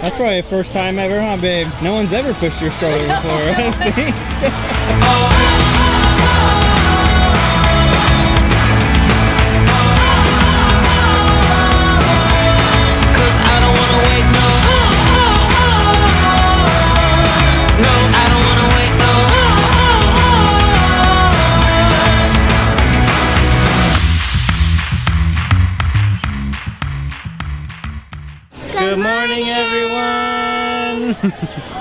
That's probably the first time ever, huh, babe? No one's ever pushed your stroller before, I don't think.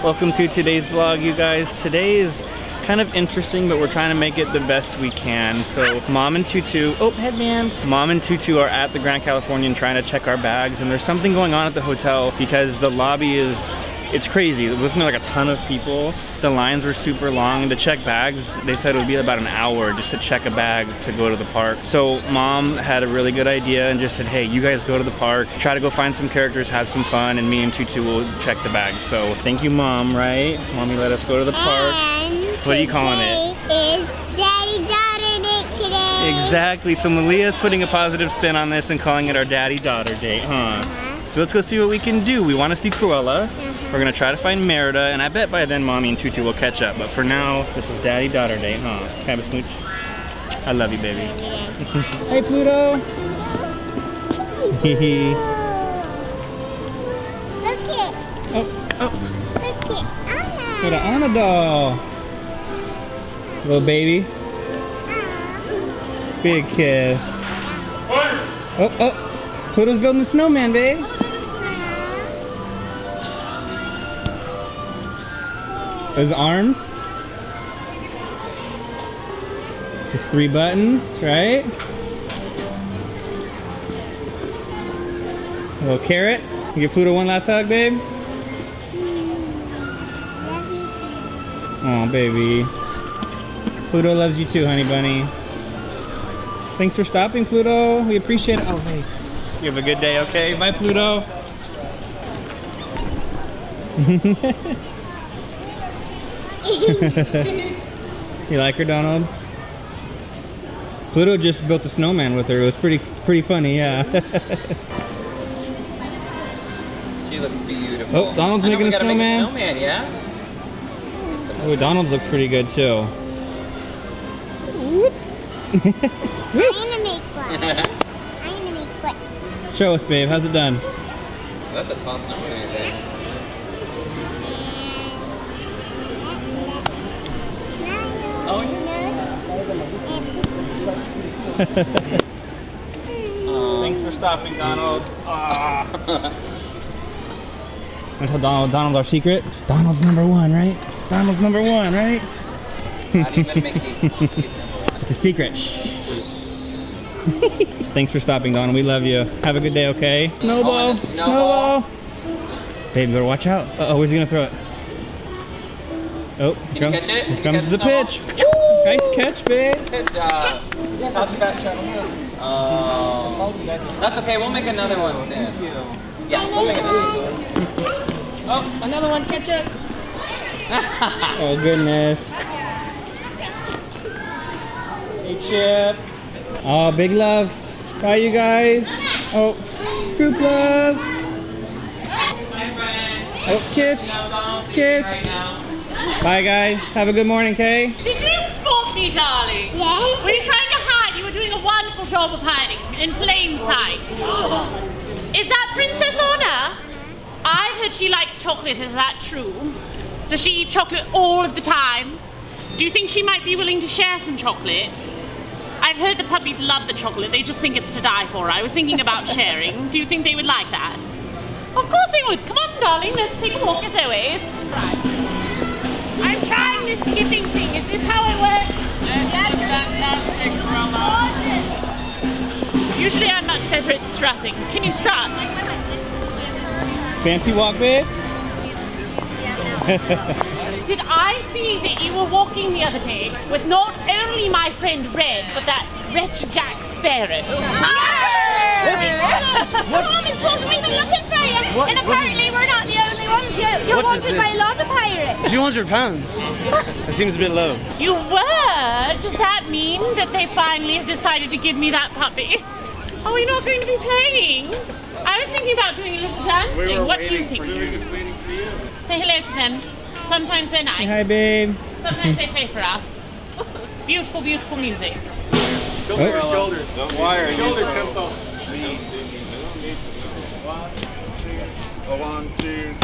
Welcome to today's vlog, you guys. Today is kind of interesting, but we're trying to make it the best we can. So Mom and Tutu, oh, headband. Mom and Tutu are at the Grand Californian trying to check our bags, and there's something going on at the hotel because the lobby is, it's crazy. There wasn't like a ton of people. The lines were super long. To check bags, they said it would be about an hour just to check a bag to go to the park. So Mom had a really good idea and just said, hey, you guys go to the park, try to go find some characters, have some fun, and me and Tutu will check the bags. So thank you, Mom, right? Mommy let us go to the park. What are you calling it? Is Daddy Daughter Date today. Exactly, so Malia's putting a positive spin on this and calling it our Daddy Daughter Date, huh? So let's go see what we can do. We want to see Cruella. We're gonna try to find Merida, and I bet by then Mommy and Tutu will catch up. But for now, this is Daddy Daughter Day, huh? Can I have a smooch? I love you, baby. Hey, Pluto. Look it. Oh, oh. Look it, Anna. Look at Anna doll. Little baby. Big kiss. Oh, oh. Pluto's building the snowman, babe. His arms, his three buttons, right? A little carrot. You give Pluto one last hug, babe? Oh, baby. Pluto loves you too, honey bunny. Thanks for stopping, Pluto. We appreciate it. Oh, hey. You have a good day, okay? Bye, Pluto. You like her, Donald? Pluto just built a snowman with her. It was pretty funny, yeah. She looks beautiful. Oh, Donald's making a snowman. Make a snowman, yeah. Oh, Donald's looks pretty good too. I'm gonna make one. Show us, babe. How's it done? That's a tall snowman, babe. Oh, yeah. Thanks for stopping, Donald. I'm gonna tell Donald our secret. Donald's number one, right? Donald's number one, right? Not even Mickey. He's number one. It's a secret. Thanks for stopping, Donald. We love you. Have a good day, okay? Snowball. Oh, snowball. Babe, you better watch out. Uh oh, where's he gonna throw it? Oh, here comes the pitch. Nice catch, babe. Good job. How's the back channel? That's okay, we'll make another one soon. Thank you. Yeah, we'll make another one. Oh, another one, catch it. Oh, goodness. Hey, Chip. Oh, big love. Bye, you guys. Oh, group love. Bye, friends. Oh, kiss. Kiss. Bye, guys. Have a good morning, Kay. Did you spot me, darling? Yes. Were you trying to hide? You were doing a wonderful job of hiding in plain sight. Is that Princess Anna? I've heard she likes chocolate. Is that true? Does she eat chocolate all of the time? Do you think she might be willing to share some chocolate? I've heard the puppies love the chocolate. They just think it's to die for. I was thinking about sharing. Do you think they would like that? Of course they would. Come on, darling. Let's take a walk as always. Right. I'm trying this skipping thing. Is this how it works? That's fantastic, Roma. Usually I'm much better at strutting. Can you strut? Fancy walk, babe? Did I see that you were walking the other day with not only my friend Red, but that wretched Jack Sparrow? Mom is walking, we've been looking for you, and apparently we're not the only ones. You're wanted by a lot of pirates. 200 pounds? That seems a bit low. You were? Does that mean that they finally have decided to give me that puppy? Are we not going to be playing? I was thinking about doing a little dancing. What do you think? We were just waiting for you. Say hello to them. Sometimes they're nice. Hi, babe. Sometimes they play for us. Beautiful, beautiful music. Don't wear your shoulders. Don't wire shoulder tempo. One, two.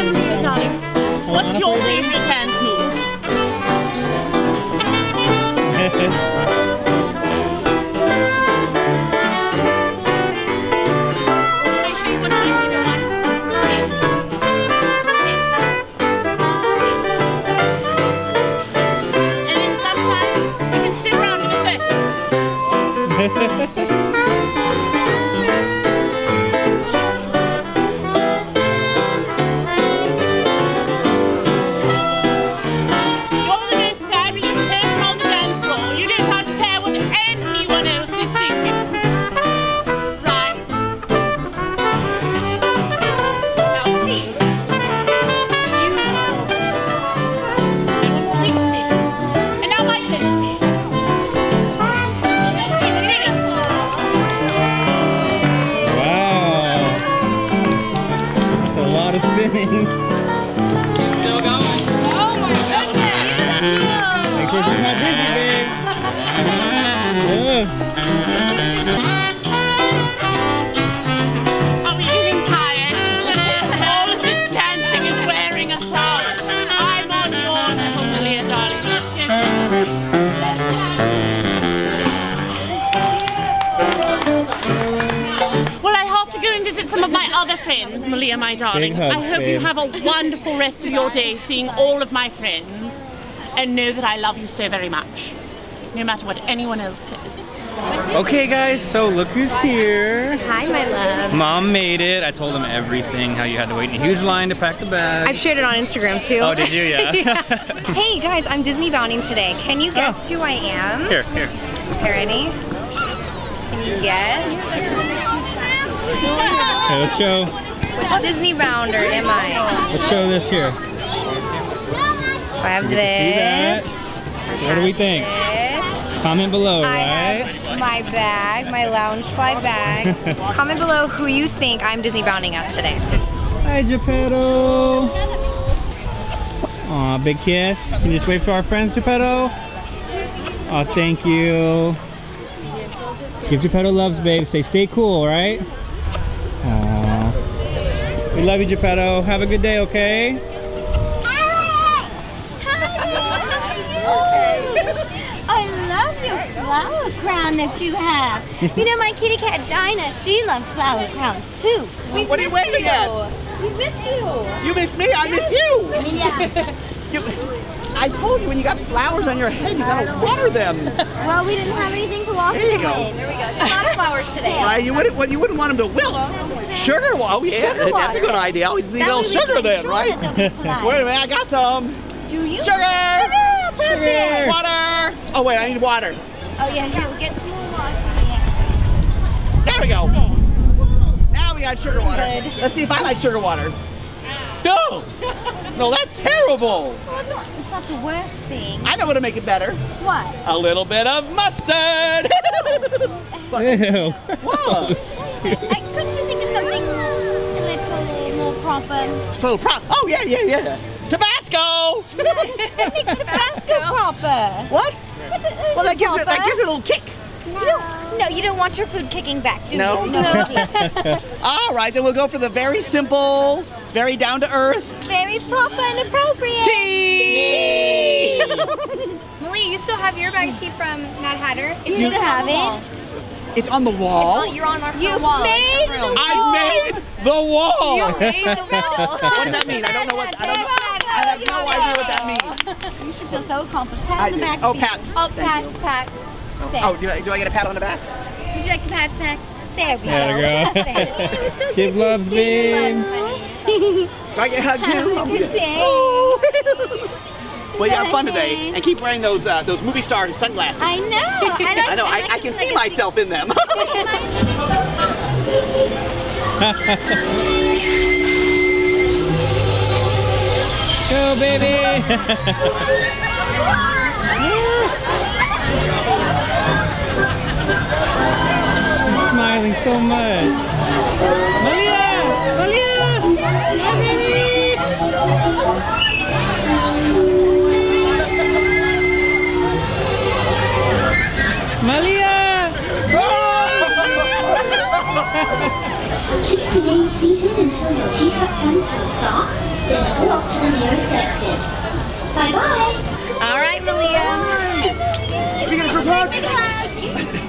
Okay, darling. What's your favorite dance move? My darling, I hope you have a wonderful rest of your day seeing all of my friends, and know that I love you so very much, no matter what anyone else says. Okay guys, so look who's here. Hi my love. Mom made it. I told them everything, how you had to wait in a huge line to pack the bag. I've shared it on Instagram too. Oh did you? Yeah. Yeah. Hey guys, I'm Disney bounding today. Can you guess who I am? Here. Ready? Can you guess? Okay, let's go. Which Disney bounder am I? Let's show this here. So I have this. What do we think? This. Comment below, I have my bag, my Loungefly bag. Comment below who you think I'm Disney bounding us today. Hi, Geppetto. Aw, big kiss. Can you just wave to our friends, Geppetto? Aw, thank you. Give Geppetto loves, babe. Say, stay cool, right? We love you, Geppetto. Have a good day, okay? Hi! How are you? I love your flower crown that you have. You know, my kitty cat, Dinah, she loves flower crowns, too. Well, what are you waving at? We missed you. You missed me? I missed you! I mean, yeah. I told you, when you got flowers on your head, you gotta water them. Well, we didn't have anything to water them. There we go. It's a lot of flowers today. Right? You wouldn't want them to wilt. Sugar wash. Yeah, that's a good idea. We need a little sugar then, right? Wait a minute, I got some. Do you? Sugar. Water. Oh wait, I need water. Oh yeah, here, we'll get some more water. There we go. Now we got sugar water. Let's see if I like sugar water. No! No, that's terrible! It's not the worst thing. I know how to make it better. What? A little bit of mustard! Ew. Whoa! Full prop. Oh yeah. Tabasco. It makes Tabasco proper. What? Well, that gives it a little kick. No. You don't want your food kicking back, do you? No. All right, then we'll go for the very simple, very down to earth, very proper and appropriate. Tea. Malia, you still have your bag of tea from Mad Hatter. If you still have it. It's on the wall. Oh, you're on our wall. I made the wall. You made the wall. What does that mean? I don't know what. I have no idea what that means. You should feel so accomplished. Pat on the back. Oh, Pat. Oh, Pat. Oh, do I get a pat on the back? Would you like to pat? There we go. There we go. Give love, babe. I get hugged too. Have a good day. Oh. Well, you have fun today, and keep wearing those movie star sunglasses. I know. I can see myself in them. Go, baby. smiling so much. Malia! Malia! My baby! Malia! Each remain seated until your teacup comes to a stop, then go up to the nearest exit. Bye-bye! Alright, Malia. You're gonna grab hug?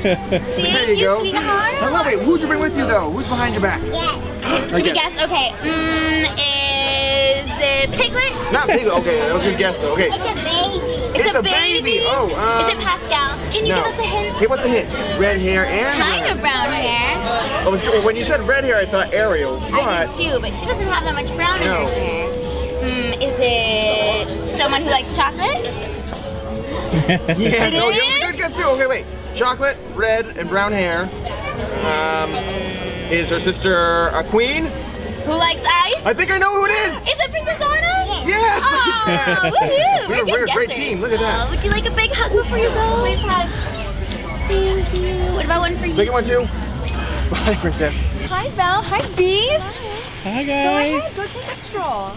There you go. Sweetheart. Hello, wait, who'd you bring with you though? Who's behind your back? Yeah. Should we guess? Okay. Is it Piglet? Not Piglet, okay, that was a good guess though. Okay. It's a baby. It's a baby. Oh, is it Pascal? Can you give us a hint? Hey, what's a hint? Red hair and kind of brown hair. Oh, when you said red hair, I thought Ariel. I did too, but she doesn't have that much brown in her hair. Is it someone who likes chocolate? Yes, oh, that was a good guess too. Okay, wait. Chocolate, red, and brown hair. Is her sister a queen? Who likes ice? I think I know who it is! Is it Princess Anna? Yes! Oh, woohoo! We're a great team, look at that. Would you like a big hug before you go? Please hug. Thank you. What about one for you? Make it one too. Bye, Princess. Hi, Belle. Hi, Bees. Hi, guys. Go ahead, go take a stroll.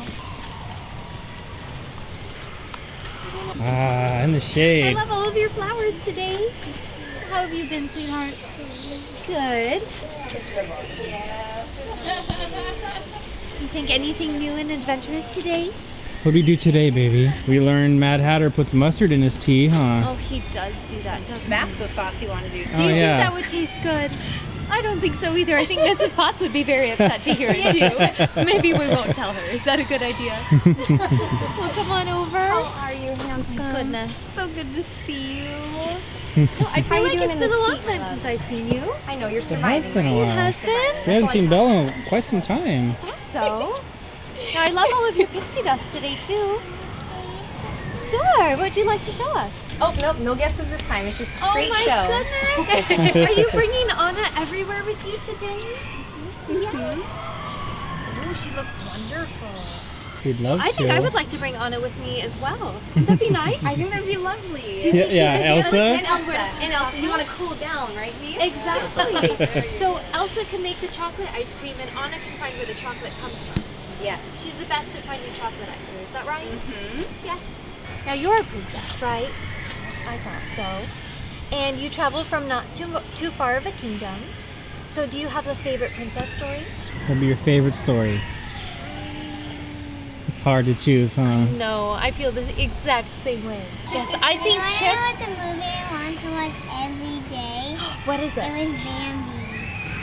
Ah, in the shade. I love all of your flowers today. How have you been, sweetheart? Good. You think anything new and adventurous today? What do we do today, baby? We learned Mad Hatter puts mustard in his tea, huh? Oh, he does do that, doesn't he? Tabasco sauce he wanted to do. Do you think that would taste good? I don't think so either. I think Mrs. Potts would be very upset to hear it too. Maybe we won't tell her. Is that a good idea? Well, come on over. How are you, handsome? Oh, goodness. So good to see you. So I feel like it's been a long time since I've seen you. I know, you're surviving. It has been a while. It has been? We haven't seen Belle in quite some time. I thought so. Now, I love all of your pixie dust today, too. Sure, what'd you like to show us? Oh, nope, no guesses this time. It's just a straight show. Oh, my goodness. Are you bringing Anna everywhere with you today? Yes. Oh, she looks wonderful. We'd love to. I think I would like to bring Anna with me as well. That'd be nice. I think that'd be lovely. Do you think she could Elsa? And Elsa, you want to cool down, right, Mies? Exactly. So Elsa can make the chocolate ice cream, and Anna can find where the chocolate comes from. Yes. She's the best at finding chocolate ice cream. Is that right? Mm-hmm. Yes. Now you're a princess, right? I thought so. And you travel from not too far of a kingdom. So do you have a favorite princess story? That'd be your favorite story. It's hard to choose, huh? No, I feel the exact same way. Yes, I think Chip. I know what the movie I want to watch every day. What is it? It was Bambi.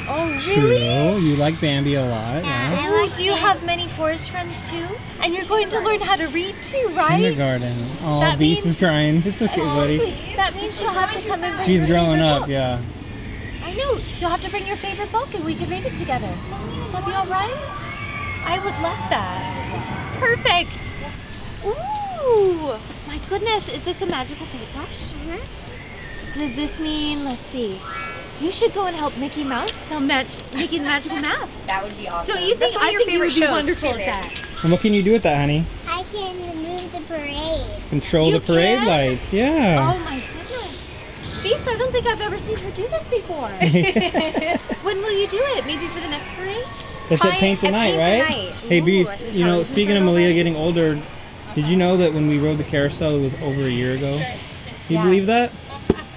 Oh, really? True. You like Bambi a lot. Yeah. I like. Do you have many forest friends too? And you're going to learn how to read too, right? Kindergarten. Oh, Beast is crying. It's okay, buddy. That means you'll have to come and bring. She's growing up, yeah. I know. You'll have to bring your favorite book, and we can read it together. Would that be all right? I would love that. Perfect! Ooh! My goodness, is this a magical paintbrush? Mm-hmm. Does this mean, let's see, you should go and help Mickey Mouse tell Mickey the magical map. That would be awesome. Don't you think? I think you would be wonderful at that. And what can you do with that, honey? I can move the parade. Control the parade lights, yeah. Oh my goodness. Beast, I don't think I've ever seen her do this before. When will you do it? Maybe for the next parade? That's at Paint the Night, right? Hey, Beast, you know, speaking of Malia getting older, did you know that when we rode the carousel, it was over a year ago? Can you believe that?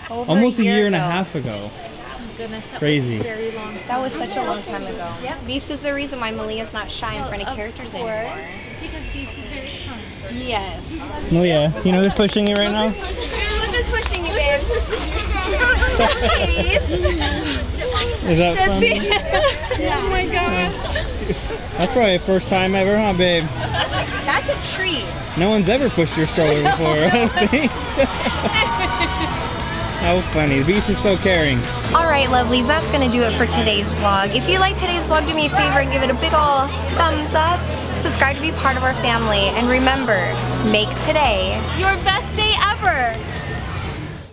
Almost a year and a half ago. Oh, goodness. Crazy. That was such a long time ago. Yep. Beast is the reason why Malia's not shy in front of characters anymore. It's because Beast is very calm. Yes. Malia, you know who's pushing you right now? Look who's pushing you, babe. Is that fun? Yeah. Oh my god. That's probably the first time ever, huh, babe? That's a treat. No one's ever pushed your stroller before, I don't think. How funny. The Beast is so caring. Alright, lovelies, that's going to do it for today's vlog. If you like today's vlog, do me a favor and give it a big ol' thumbs up. Subscribe to be part of our family. And remember, make today your best day ever.